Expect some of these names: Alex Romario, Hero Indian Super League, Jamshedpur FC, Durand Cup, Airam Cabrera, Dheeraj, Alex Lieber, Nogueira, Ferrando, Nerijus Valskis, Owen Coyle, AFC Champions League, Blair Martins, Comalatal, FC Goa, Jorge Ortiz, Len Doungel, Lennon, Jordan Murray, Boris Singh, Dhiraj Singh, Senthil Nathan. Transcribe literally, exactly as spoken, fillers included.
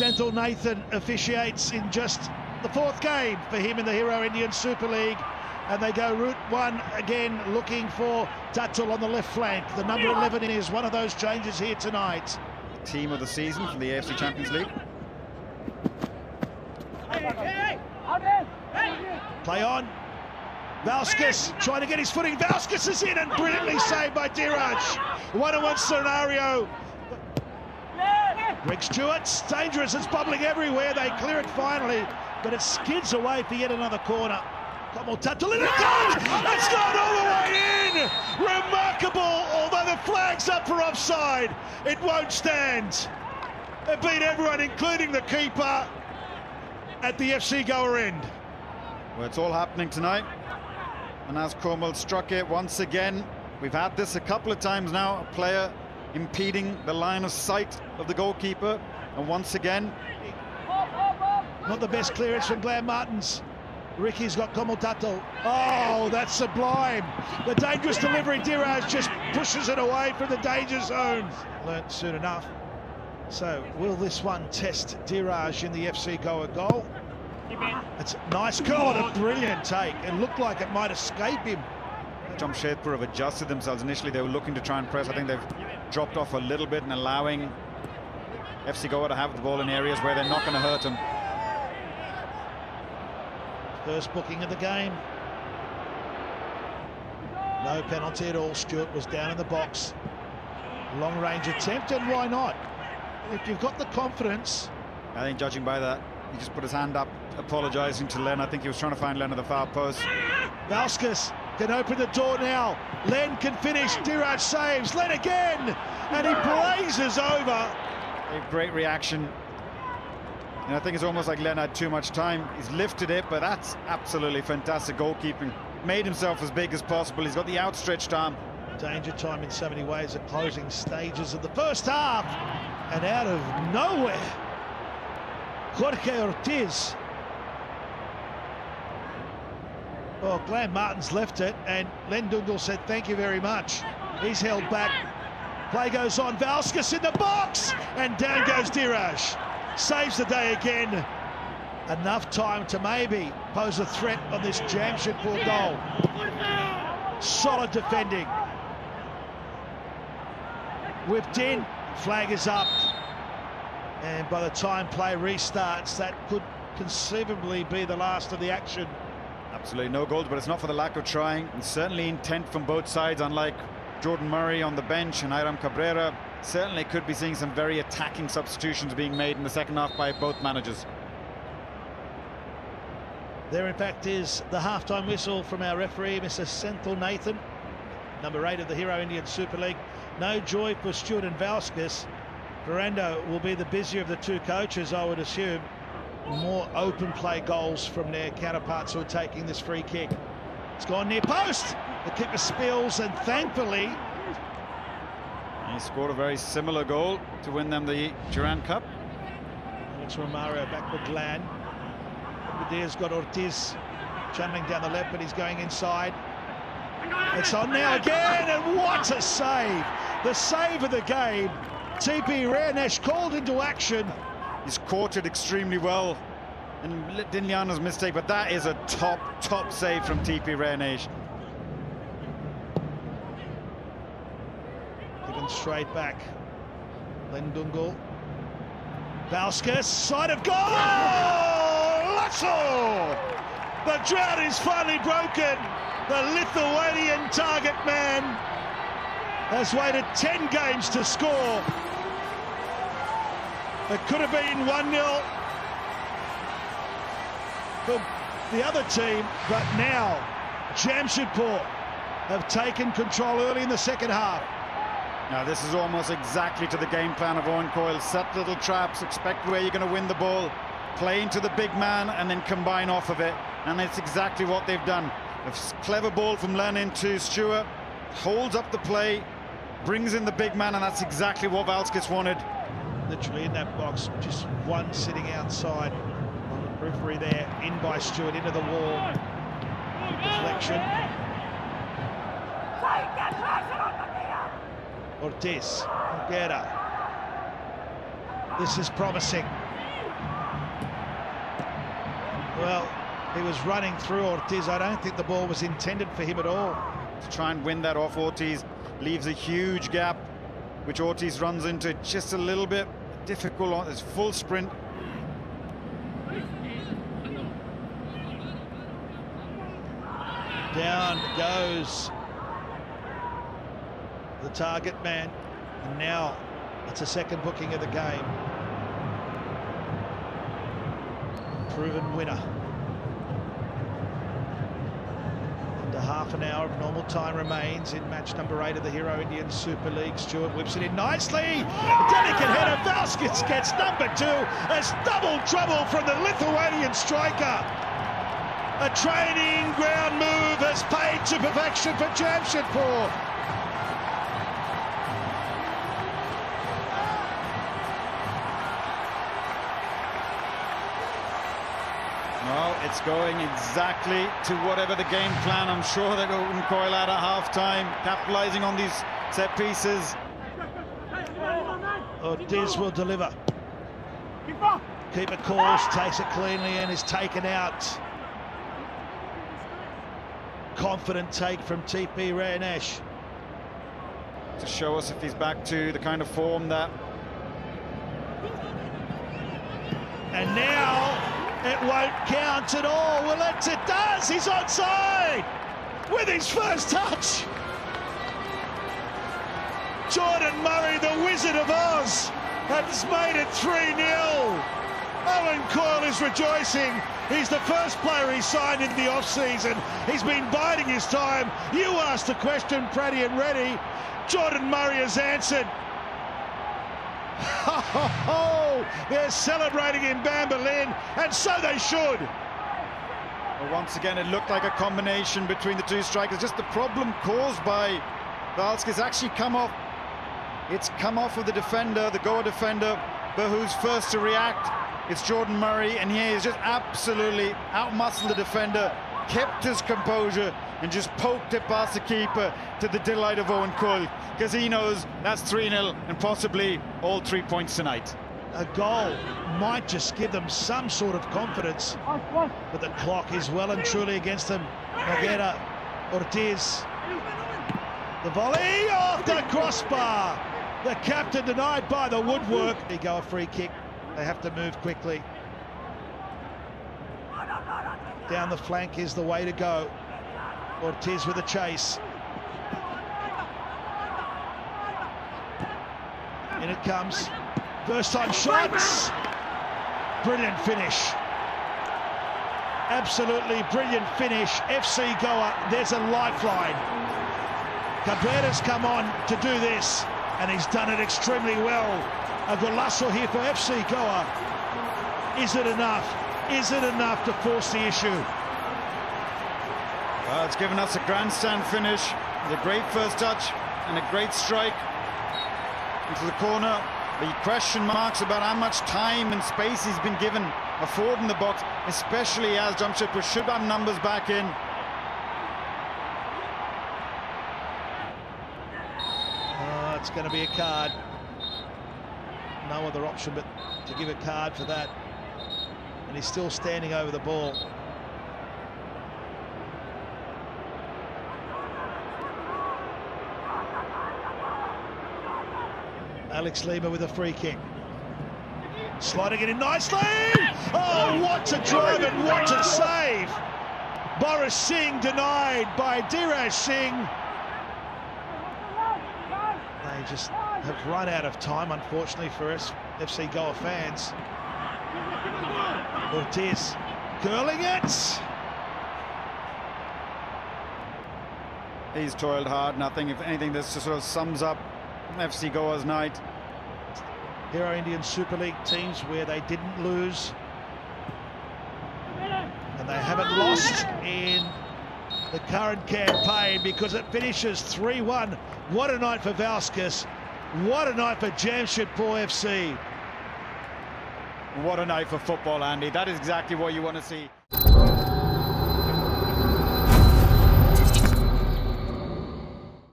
Senthil Nathan officiates in just the fourth game for him in the Hero Indian Super League. And they go route one again, looking for Dattul on the left flank. The number eleven is one of those changes here tonight. Team of the season from the A F C Champions League. Hey, hey, hey. Play on. Valskis trying to get his footing. Valskis is in and brilliantly saved by Dheeraj. One-on-one scenario. Greg Stewart's dangerous. It's bubbling everywhere. They clear it finally, but it skids away for yet another corner. Comalatal, and it goes! It's gone all the way in! Remarkable, although the flag's up for offside. It won't stand. They beat everyone, including the keeper, at the F C Goa end. Well, it's all happening tonight. And as Cromwell struck it once again, we've had this a couple of times now, a player impeding the line of sight of the goalkeeper. And once again... Not the best clearance from Blair Martins. Ricky's got Comalatal. Oh, that's sublime. The dangerous delivery. Dheeraj just pushes it away from the danger zone. Learnt soon enough. So, will this one test Dheeraj in the F C Goa goal? It's a nice curl and a brilliant take. It looked like it might escape him. Jamshedpur have adjusted themselves. Initially, they were looking to try and press. I think they've dropped off a little bit and allowing F C Goa to have the ball in areas where they're not going to hurt them. First booking of the game. No penalty at all. Stewart was down in the box. Long range attempt, and why not? If you've got the confidence. I think, judging by that, he just put his hand up, apologising to Len. I think he was trying to find Len at the far post. Valskis can open the door now. Len can finish. Dheeraj saves. Len again, and he blazes over. A great reaction. And I think it's almost like Len had too much time. He's lifted it, but that's absolutely fantastic goalkeeping. Made himself as big as possible. He's got the outstretched arm. Danger time in so many ways at closing stages of the first half. And out of nowhere, Jorge Ortiz. Well, Glan Martins left it, and Len Doungel said, thank you very much. He's held back. Play goes on. Valskis in the box, and down goes Dheeraj. Saves the day again. Enough time to maybe pose a threat on this Jamshedpur goal. Solid defending. Whipped in, flag is up. And by the time play restarts, that could conceivably be the last of the action. Absolutely no goals, but it's not for the lack of trying. And certainly intent from both sides, unlike Jordan Murray on the bench and Airam Cabrera. Certainly could be seeing some very attacking substitutions being made in the second half by both managers. There, in fact, is the halftime whistle from our referee, Mister Senthil Nathan, number eight of the Hero Indian Super League. No joy for Stewart and Valskis. Ferrando will be the busier of the two coaches, I would assume. More open play goals from their counterparts who are taking this free kick. It's gone near post. The kicker spills, and thankfully... He scored a very similar goal to win them the Durand Cup. Alex Romario back with Glan. Badir's got Ortiz channeling down the left, but he's going inside. It's on now again, and what a save! The save of the game. T P Raynesh called into action. He's caught it extremely well, and Dinliano's mistake, but that is a top, top save from T P Raynesh. Straight back. Len Doungel. Valskis, side of goal! Lutzel! The drought is finally broken. The Lithuanian target man has waited ten games to score. It could have been one nil for the other team, but now Jamshedpur have taken control early in the second half. Now, this is almost exactly to the game plan of Owen Coyle. Set little traps, expect where you're going to win the ball, play into the big man, and then combine off of it. And it's exactly what they've done. A clever ball from Lennon to Stewart, holds up the play, brings in the big man, and that's exactly what Valskis wanted. Literally in that box, just one sitting outside on the periphery there, in by Stewart, into the wall. Deflection. Ortiz, Guerra. This is promising. Well, he was running through Ortiz. I don't think the ball was intended for him at all. To try and win that off Ortiz, leaves a huge gap, which Ortiz runs into just a little bit. Difficult on this full sprint. Down goes the target man, and now it's a second booking of the game. Proven winner. Under half an hour of normal time remains in match number eight of the Hero Indian Super League. Stewart whips it in nicely. A delicate header. Valskis gets number two. That's double trouble from the Lithuanian striker. A training ground move has paid to perfection for Jamshedpur. Well, it's going exactly to whatever the game plan. I'm sure that Owen Coyle out at half-time, capitalising on these set pieces. Ortiz will deliver. Keeper calls, takes it cleanly and is taken out. Confident take from T P Raynesh to show us if he's back to the kind of form that. And now it won't count at all. Well, it does. He's onside with his first touch. Jordan Murray, the Wizard of Oz, has made it three nil. Owen Coyle is rejoicing. He's the first player he signed in the off-season. He's been biding his time. You asked the question, Pratty and Reddy. Jordan Murray has answered. Ho, ho, ho! They're celebrating in Bamberlin, and so they should. Well, once again, it looked like a combination between the two strikers. Just the problem caused by Valskis actually come off. It's come off of the defender, the Goa defender, but who's first to react? It's Jordan Murray, and here he's just absolutely outmuscled the defender, kept his composure, and just poked it past the keeper to the delight of Owen Coyle, because he knows that's three nil and possibly all three points tonight. A goal might just give them some sort of confidence, but the clock is well and truly against them. Nogueira, Ortiz, the volley off the crossbar. The captain denied by the woodwork. They go a free kick. They have to move quickly. Down the flank is the way to go. Ortiz with a chase. In it comes. First time shots. Brilliant finish. Absolutely brilliant finish. F C Goa, there's a lifeline. Cabrera's come on to do this, and he's done it extremely well. A golazo here for F C Goa. Is it enough? Is it enough to force the issue? Well, it's given us a grandstand finish, with a great first touch and a great strike into the corner. The question marks about how much time and space he's been given a forward in the box, especially as Jamshedpur should have numbers back in. Oh, it's going to be a card. No other option but to give a card for that, and he's still standing over the ball. Alex Lieber with a free kick, sliding it in nicely. Oh, what a drive and what a save! Boris Singh denied by Dhiraj Singh. They just have run out of time, unfortunately, for us F C Goa fans. Ortiz curling it. He's toiled hard. Nothing, if anything, this just sort of sums up F C Goa's night. Hero Indian Super League teams where they didn't lose, and they haven't lost in the current campaign, because it finishes three one. What a night for Valskis. What a night for Jamshedpur F C. What a night for football, Andy. That is exactly what you want to see.